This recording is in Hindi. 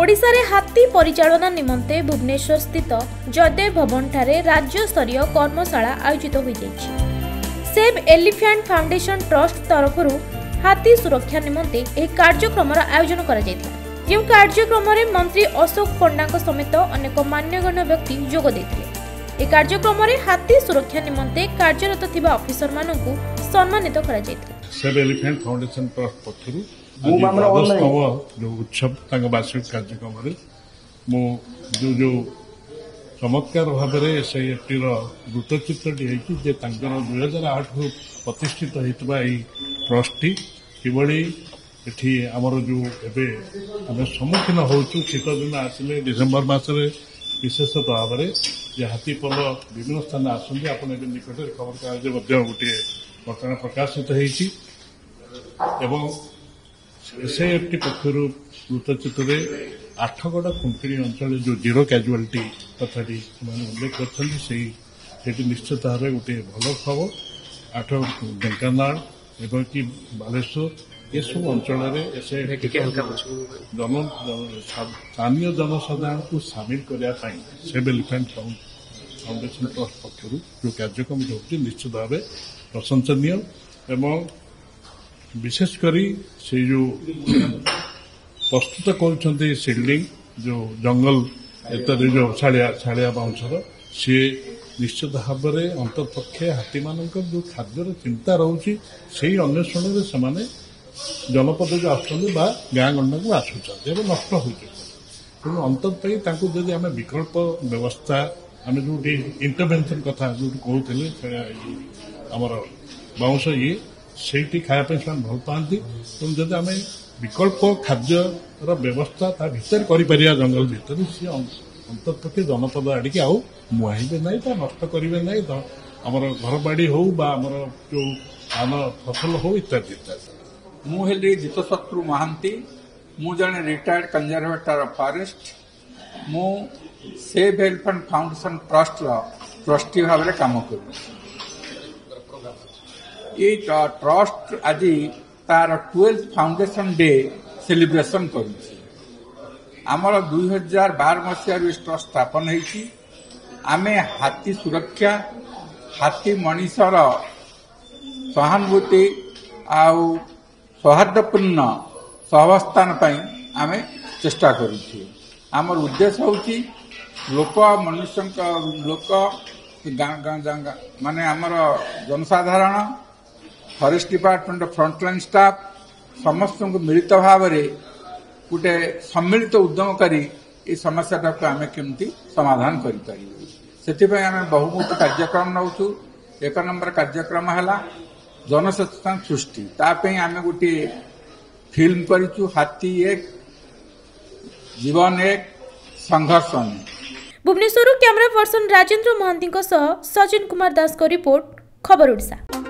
ओडिशा रे हाथी परिचालना निमंते भुवनेश्वर स्थित जयदेव भवन ठारे राज्य स्तरीय कर्मशाला आयोजित होई जाइछि। सेव एलिफेंट फाउंडेशन ट्रस्ट तरफरु हाथी सुरक्षा निमंते एक कार्यक्रम आयोजन करा जाइथिला, जे कार्यक्रम रे मंत्री अशोक पंडा समेत अनेक मान्यगण्य व्यक्ति जोग देथिले। ए कार्यक्रम रे हाथी सुरक्षा निमंते कार्यरत थिबा ऑफिसर माननकु सम्मानित करा जाइथिला। सेव एलिफेंट फाउंडेशन ट्रस्ट पक्षरु जो उत्सव वार्षिक कार्यक्रम मु जो जो चमत्कार भाव से वृत्तचित्री है 2008 रु प्रतिष्ठित होता ट्रस्ट टी कि आमर जो एवं सम्मुखीन होचु शीत दिन आसिले डिसेम्बर मसने विशेषतः भाव में हाथी पल विभिन्न स्थान आसती आप निकट खबर कागज गोटे घटना प्रकाशित हो एसआईएफटी पक्ष वृत्तचित्र 8 गड़ा कुंकणी अंचल जो जीरो कैजुआलिटी कथा उल्लेख कर निश्चित भाव गोटे भल खबर 8 ढेकाना एवं कि बालेश्वर ये सब अंचल स्थानीय जनसाधारण को सामिल करने सेव एलिफेंट फाउंडेशन ट्रस्ट पक्ष जो कार्यक्रम होती निश्चित भाव प्रशंसनीय एवं विशेषकर से जो प्रस्तुत कर सीडलिंग जो जंगल इत्यादि जो छाड़िया बाउंसर सी निश्चित भाव में अंतर्पक्षे हाथी मान जो खाद्यर चिंता रोचे से अन्वेषण से जनपद जो आ गाँ गंडा को आसुचार एवं नष्ट हो तेणु अंतर्पाई आम विकल्प व्यवस्था आम जो इंटरभेनसन कथा जो कहते आमर बाउंस ये से खायापी से भल पाती तेनाली जब आम विकल्प खाद्यर व्यवस्था ता भर कर जंगल भितर सी अंतर्पक्षे जनपद आड़िकी आउ मुहाइबे ना नष्ट करेंगे ना तो आमर घरबाड़ी हो जो आम फसल हो इत्यादि इत्यादि। मुझे जीतशत्रु महांती मु जड़े रिटायर्ड कंजरभेटर फॉरेस्ट मु save elephant foundation trust trustee भाव में काम कर ये ट्रस्ट आज तार 12th फाउंडेशन डे सेलिब्रेशन कर 2012 मसीह ट्रस्ट स्थापन होती आम हाथी सुरक्षा हाथी मनीषर सहानुभूति आउ सौहार्दपूर्ण सहवस्थान आम चेष्टा करमर उद्देश्य हूँ लोक मनुष्य लोक माने आमर जनसाधारण फॉरेस्ट डिपार्टमेंट फ्रंटलाइन स्टाफ समस्त मिलित भाव में गोटे सम्मिलित उद्यम करी ये समस्याटा को आम केमती समाधान करें आम बहुमुखी कार्यक्रम नौचु। 1 नंबर कार्यक्रम है जनसचेतन सृष्टि तापी आम गोटे फिल्म करूँ हाथी एक जीवन एक संघर्ष अनेक। भुवनेश्वर कैमरा पर्सन राजेन्द्र महांती सचिन कुमार दास को रिपोर्ट खबर ओडिशा।